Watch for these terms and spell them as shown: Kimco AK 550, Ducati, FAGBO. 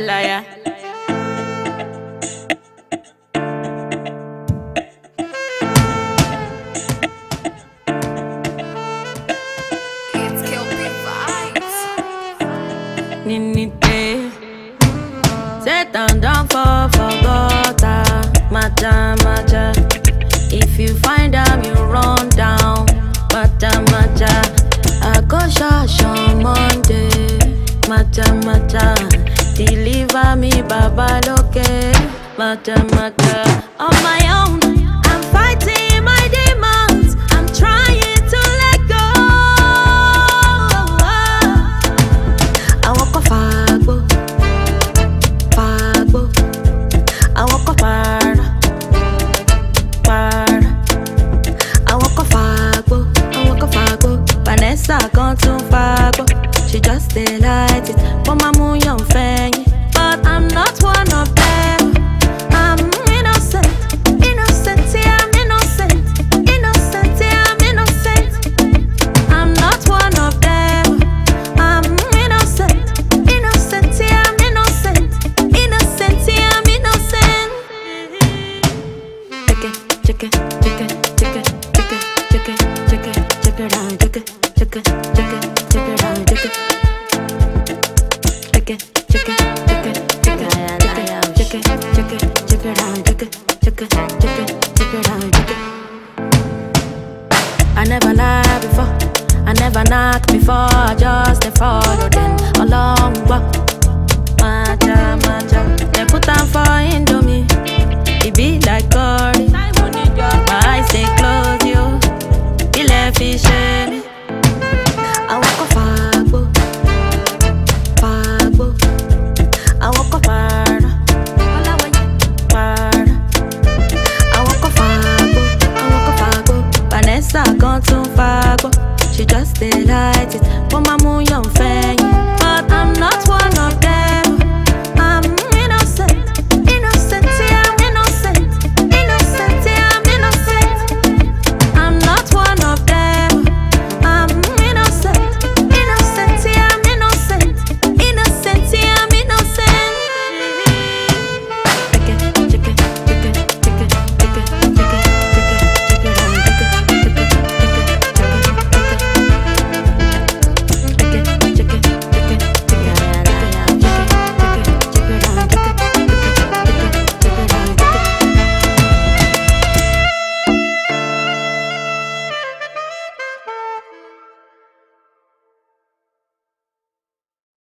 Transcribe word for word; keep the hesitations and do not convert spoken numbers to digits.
liar, liar. Kids kill big vibes. Ninite, set on down for forgotta, macha macha. If you find them, you run down, macha macha. I go shot on Monday. Macha macha, deliver me, Baba Loke. Macha macha, on my own, I'm fighting my demons. I'm trying to let go. I walk on fagbo, fagbo. I walk on para, para. I walk on fagbo, I walk on fagbo. Vanessa gone to fagbo. She just delights it for my moon young thing. But I'm not one of them. I'm innocent, innocent, yeah, I'm innocent, innocent, yeah, I'm innocent. I'm not one of them. I'm innocent, innocent, yeah, I'm innocent, innocent, yeah, I'm innocent. Check it, check it, check it, check it, check it, check it, check it out, check it, check it, check it. I never lied before, I never knocked before, I just followed them along.